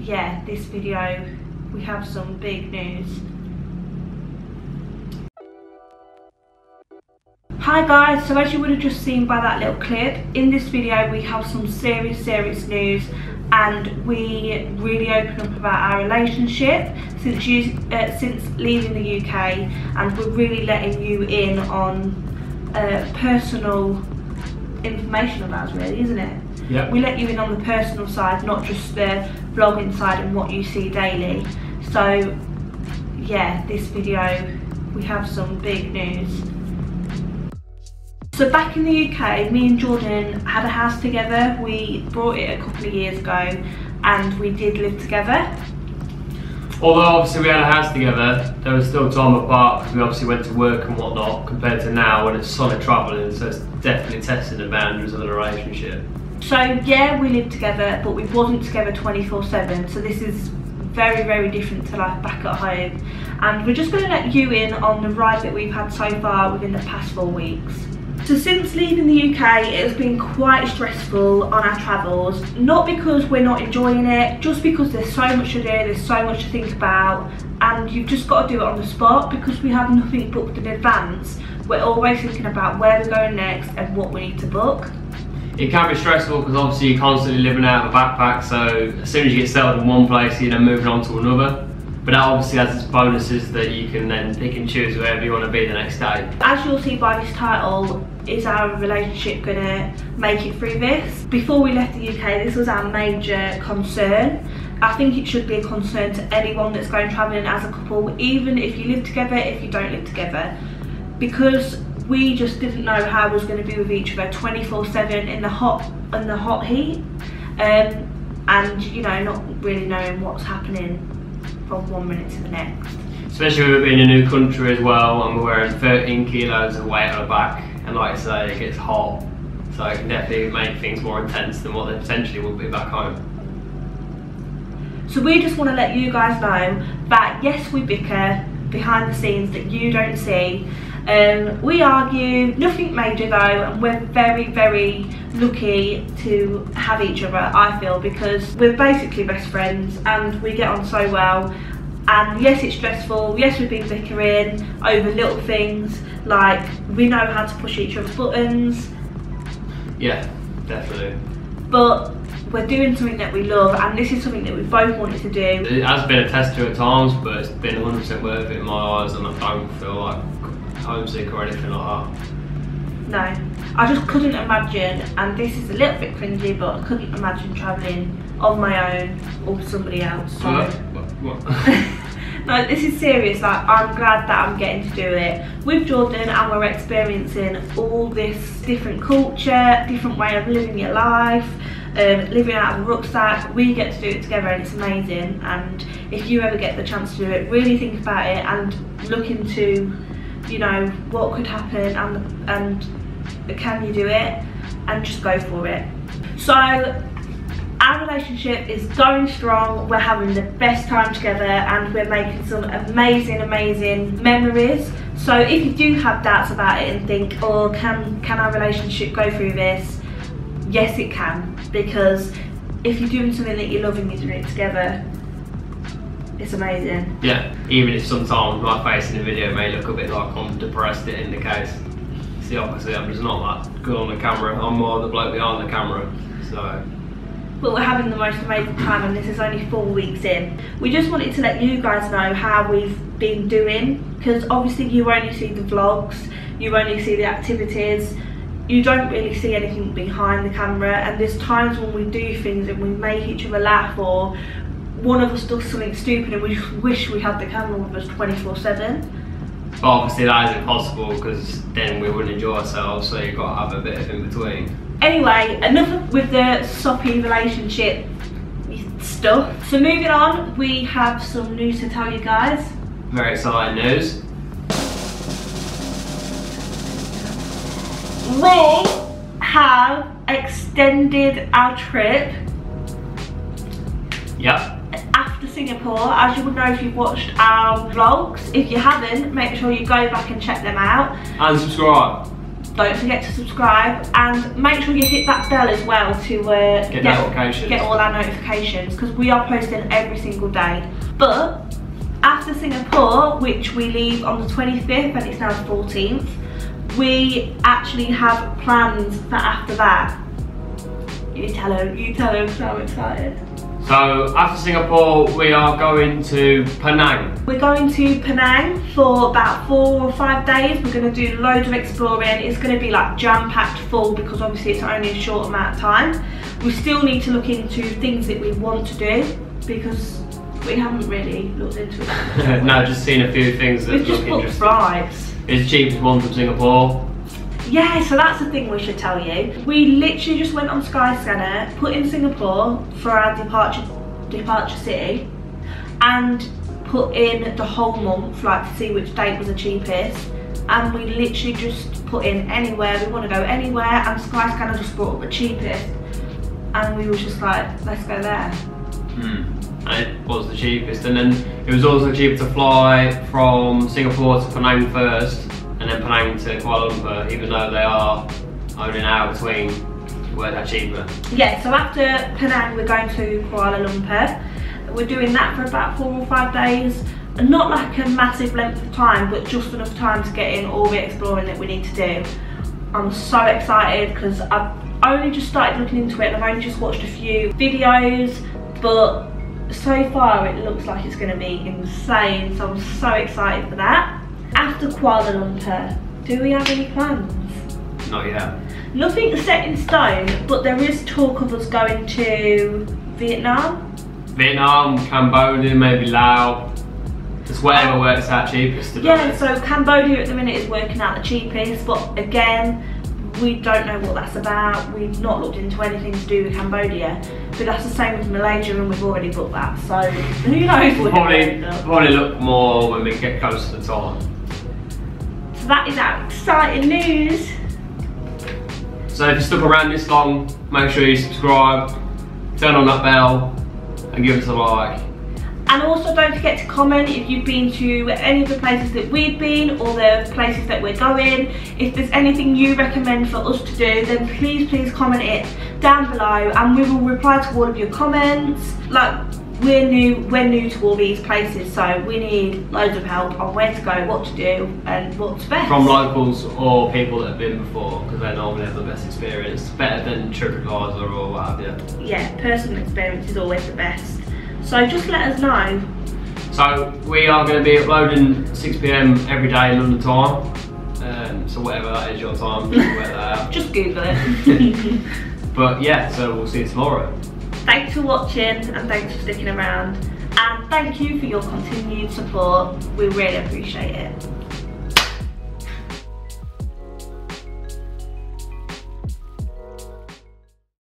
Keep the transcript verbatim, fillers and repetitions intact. yeah, this video, we have some big news. Hi guys, so as you would have just seen by that little clip, in this video we have some serious, serious news, and we really open up about our relationship since you, uh, since leaving the U K, and we're really letting you in on uh, personal information of ours, really, isn't it? Yeah. We let you in on the personal side, not just the vlogging side and what you see daily. So yeah, this video, we have some big news. So back in the U K, me and Jordan had a house together. We bought it a couple of years ago and we did live together. Although obviously we had a house together, there was still time apart because we obviously went to work and whatnot, compared to now when it's solid travelling, so it's definitely testing the boundaries of the relationship. So yeah, we lived together, but we wasn't together twenty-four seven, so this is very, very different to life back at home. And we're just going to let you in on the ride that we've had so far within the past four weeks. So since leaving the U K, it has been quite stressful on our travels, not because we're not enjoying it, just because there's so much to do, there's so much to think about, and you've just got to do it on the spot because we have nothing booked in advance. We're always thinking about where we're going next and what we need to book. It can be stressful because obviously you're constantly living out of a backpack, so as soon as you get settled in one place, you're then moving on to another. But that obviously has its bonuses that you can then pick and choose wherever you want to be the next day. As you'll see by this title, is our relationship going to make it through this? Before we left the U K, this was our major concern. I think it should be a concern to anyone that's going travelling as a couple, even if you live together, if you don't live together. Because we just didn't know how we was going to be with each other twenty-four seven in the hot, in the hot heat. Um, and, you know, not really knowing what's happening from one minute to the next. Especially with it being a new country as well, and we're wearing thirteen kilos of weight on our back, and like I say, it gets hot, so it can definitely make things more intense than what they potentially would be back home. So we just want to let you guys know that yes, we bicker behind the scenes that you don't see, um, we argue, nothing major though, and we're very, very lucky to have each other, I feel, because we're basically best friends and we get on so well. And yes, it's stressful, yes, we've been bickering over little things, like we know how to push each other's buttons. Yeah, definitely. But we're doing something that we love, and this is something that we both wanted to do. It has been a test at times, but it's been one hundred percent worth it in my eyes, and I don't feel like homesick or anything like that. No, I just couldn't imagine, and this is a little bit cringy, but I couldn't imagine travelling on my own or with somebody else. So. What? What? What? No, this is serious. Like, I'm glad that I'm getting to do it with Jordan, and we're experiencing all this different culture, different way of living your life, um, living out of a rucksack. We get to do it together, and it's amazing. And if you ever get the chance to do it, really think about it and look into, you know, what could happen and and can you do it, and just go for it. So our relationship is going strong, we're having the best time together, and we're making some amazing, amazing memories. So if you do have doubts about it and think, oh, can, can our relationship go through this? Yes, it can, because if you're doing something that you love and you're doing it together, it's amazing. Yeah, even if sometimes my face in the video may look a bit like I'm depressed, it in the case. It's the opposite, I'm just not that good on the camera, I'm more the bloke behind the camera, so. But we're having the most amazing time, and this is only four weeks in. We just wanted to let you guys know how we've been doing, because obviously you only see the vlogs, you only see the activities, you don't really see anything behind the camera, and there's times when we do things and we make each other laugh, or one of us does something stupid and we just wish we had the camera with us twenty-four seven. But obviously that is impossible, because then we wouldn't enjoy ourselves, so you've got to have a bit of in between. Anyway, enough with the soppy relationship stuff. So moving on, we have some news to tell you guys. Very exciting news. We have extended our trip. Yep. After Singapore, as you would know if you've watched our vlogs. If you haven't, make sure you go back and check them out. And subscribe. Don't forget to subscribe and make sure you hit that bell as well to uh, get, get, notifications. get all our notifications, because we are posting every single day. But after Singapore, which we leave on the twenty-fifth and it's now the fourteenth, we actually have plans for after that. You tell them, you tell them, so I'm excited. So after Singapore, we are going to Penang. We're going to Penang for about four or five days. We're going to do loads of exploring. It's going to be like jam-packed full because obviously it's only a short amount of time. We still need to look into things that we want to do because we haven't really looked into it. No, just seen a few things that We've look interesting. We've just booked rides. It's the cheapest one from Singapore. Yeah, so that's the thing we should tell you. We literally just went on Skyscanner, put in Singapore for our departure departure city, and put in the whole month, like to see which date was the cheapest. And we literally just put in anywhere, we want to go anywhere, and Skyscanner just brought up the cheapest. And we were just like, let's go there. Hmm. And it was the cheapest. And then it was also cheaper to fly from Singapore to Penang first, and then Penang to Kuala Lumpur, even though they are only an hour between, where they're cheaper. Yeah, so after Penang we're going to Kuala Lumpur. We're doing that for about four or five days. Not like a massive length of time, but just enough time to get in all the exploring that we need to do. I'm so excited because I've only just started looking into it and I've only just watched a few videos, but so far it looks like it's going to be insane, so I'm so excited for that. After Kuala Lumpur, do we have any plans? Not yet. Nothing set in stone, but there is talk of us going to Vietnam. Vietnam, Cambodia, maybe Laos. It's whatever um, works out cheapest. Yeah, so Cambodia at the minute is working out the cheapest, but again, we don't know what that's about. We've not looked into anything to do with Cambodia, but that's the same with Malaysia, and we've already booked that. So who knows? We'll probably, probably look more when we get closer to the time. That is our exciting news. So if you stuck around this long, make sure you subscribe, turn on that bell and give us a like. And also don't forget to comment if you've been to any of the places that we've been or the places that we're going. If there's anything you recommend for us to do, then please, please comment it down below and we will reply to all of your comments. Like, We're new, we're new to all these places, so we need loads of help on where to go, what to do and what's best. From locals or people that have been before, because they normally have the best experience, better than TripAdvisor or what have you. Yeah, personal experience is always the best. So just let us know. So we are going to be uploading six p m every day in London time. Um, so whatever that is your time, just Google it. But yeah, so we'll see you tomorrow. Thanks for watching and thanks for sticking around, and thank you for your continued support. We really appreciate it.